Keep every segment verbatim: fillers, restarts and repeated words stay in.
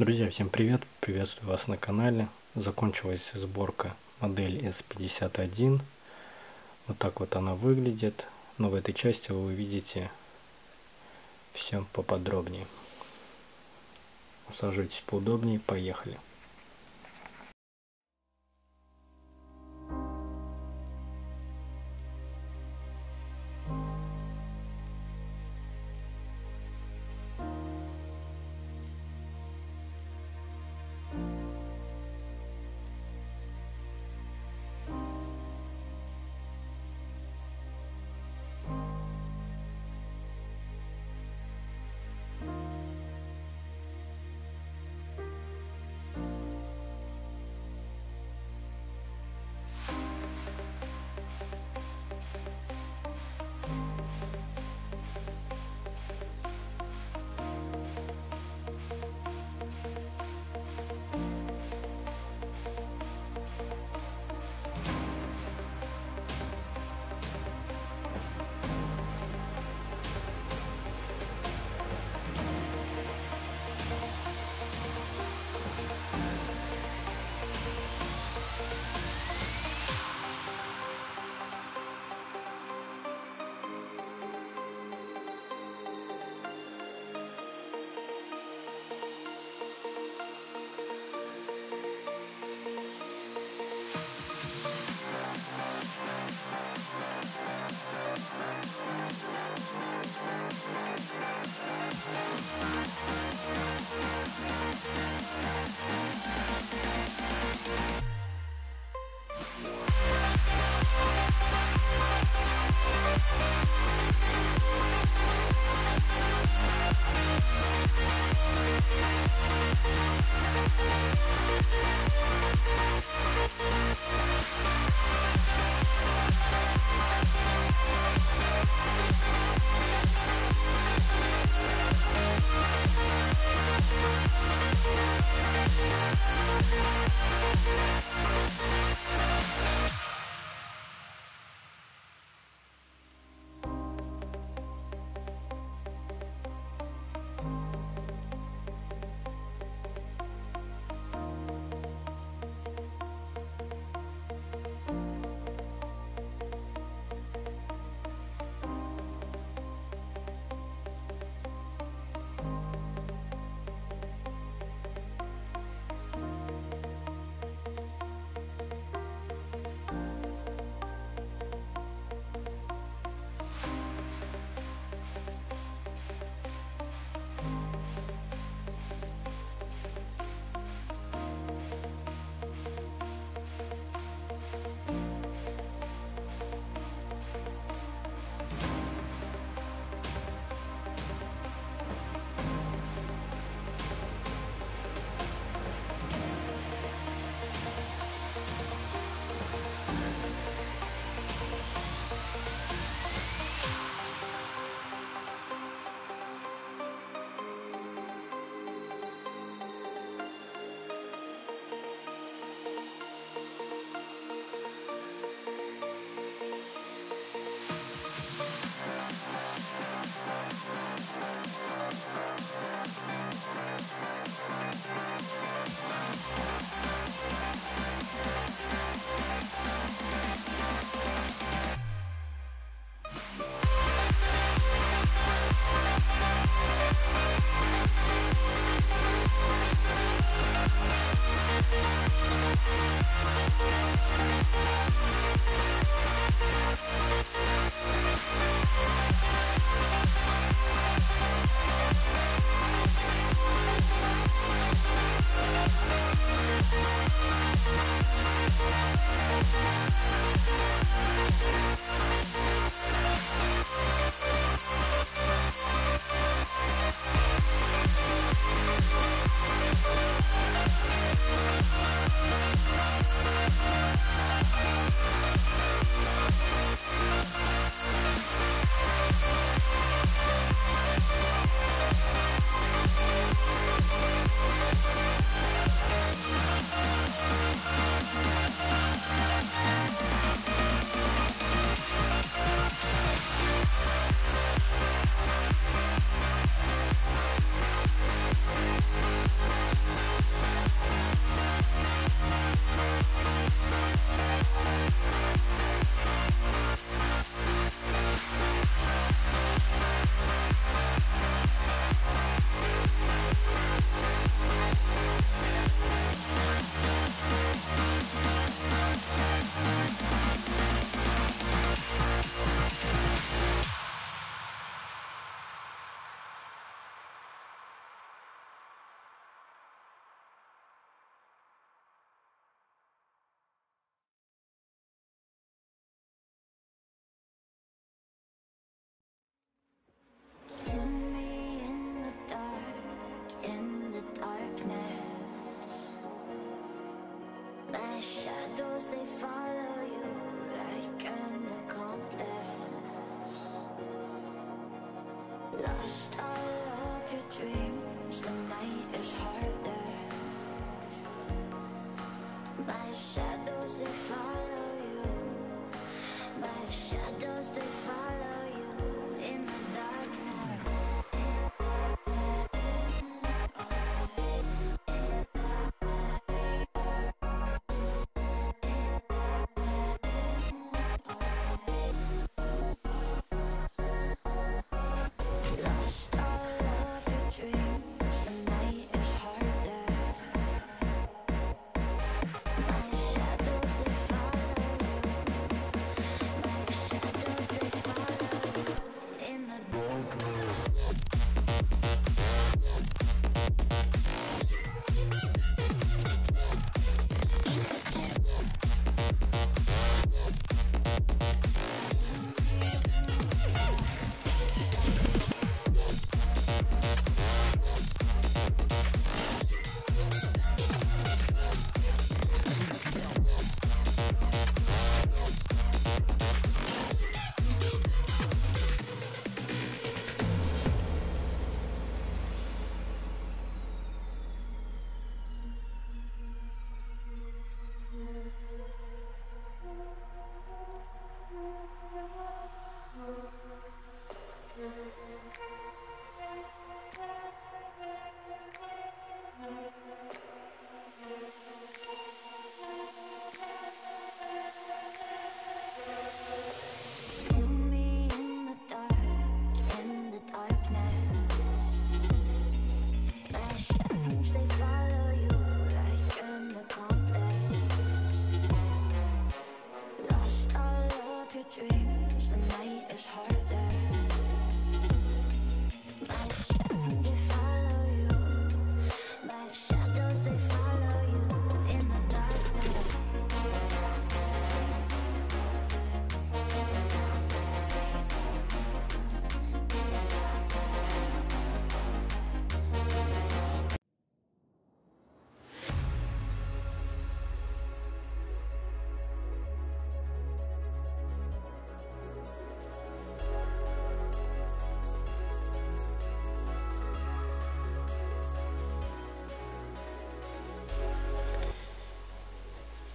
Друзья, всем привет! Приветствую вас на канале. Закончилась сборка модели эс пятьдесят один. Вот так вот она выглядит. Но в этой части вы увидите все поподробнее. Усаживайтесь поудобнее. Поехали! We'll be right back.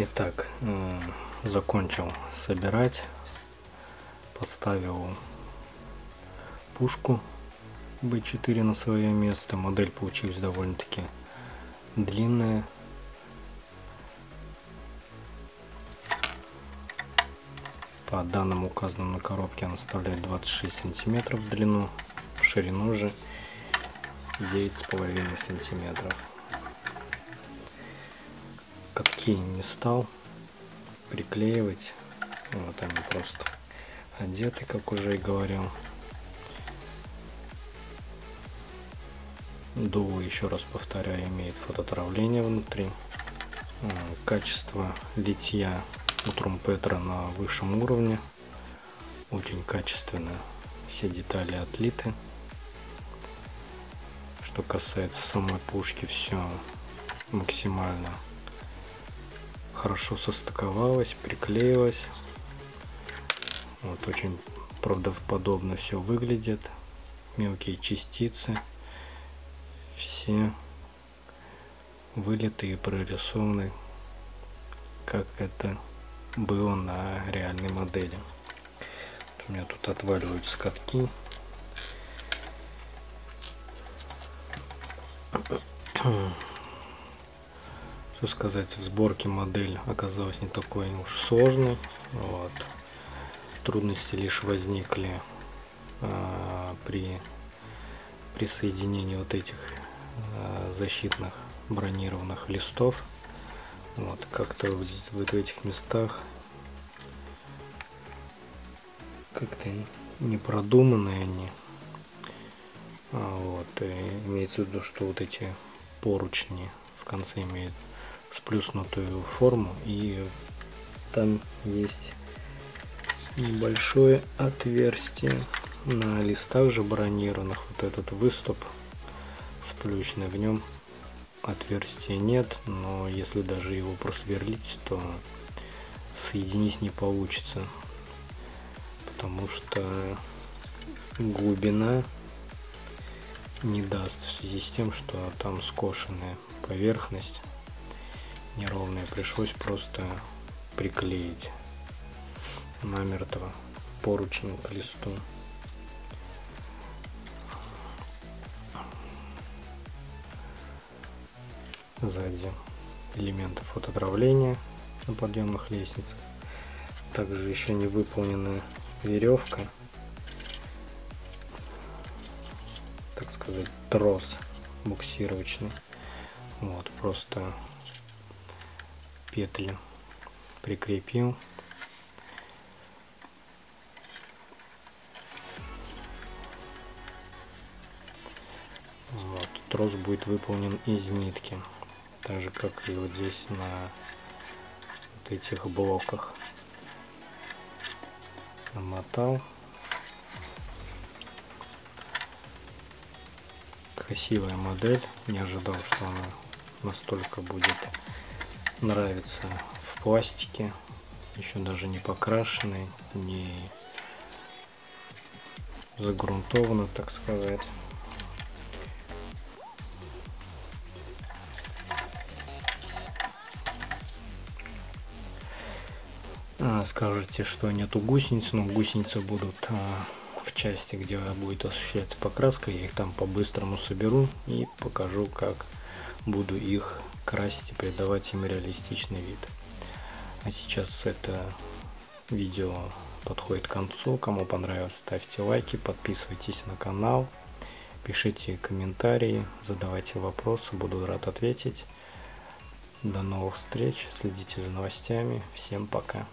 Итак, закончил собирать, поставил пушку бэ четыре на свое место. Модель получилась довольно-таки длинная. По данным указанным на коробке она составляет двадцать шесть сантиметров в длину, в ширину же девять с половиной сантиметров. Катки не стал приклеивать, вот они просто одеты, как уже и говорил. Дуло, еще раз повторяю, имеет фототравление внутри. Качество литья у Трумпетра на высшем уровне, очень качественно, все детали отлиты. Что касается самой пушки, все максимально хорошо состыковалось, приклеилось. Вот, очень правдоподобно все выглядит. Мелкие частицы все вылиты и прорисованы, как это было на реальной модели. Вот у меня тут отваливаются катки. Что сказать, в сборке модель оказалась не такой уж сложной. Вот. Трудности лишь возникли а, при присоединении вот этих а, защитных бронированных листов. Вот. Как-то вот, вот в этих местах как-то не продуманные они. А, вот. И имеется в виду, что вот эти поручни в конце имеют сплюснутую форму, и там есть небольшое отверстие. На листах же бронированных вот этот выступ сплющенный, в нем отверстия нет, но если даже его просверлить, то соединить не получится, потому что глубина не даст в связи с тем, что там скошенная поверхность неровная, пришлось просто приклеить намертво поручень к листу. Сзади элементы фототравления на подъемных лестницах. Также еще не выполнена веревка, так сказать, трос буксировочный. Вот, просто петли прикрепил. Вот, трос будет выполнен из нитки, так же как и вот здесь на вот этих блоках. Намотал. Красивая модель, не ожидал, что она настолько будет нравиться в пластике, еще даже не покрашенной, не загрунтована, так сказать. Скажете, что нету гусениц, но гусеницы будут а, в части, где будет осуществляться покраска. Я их там по-быстрому соберу и покажу, как буду их красить и придавать им реалистичный вид. А сейчас это видео подходит к концу. Кому понравилось, ставьте лайки, подписывайтесь на канал, пишите комментарии, задавайте вопросы, буду рад ответить. До новых встреч, следите за новостями, всем пока.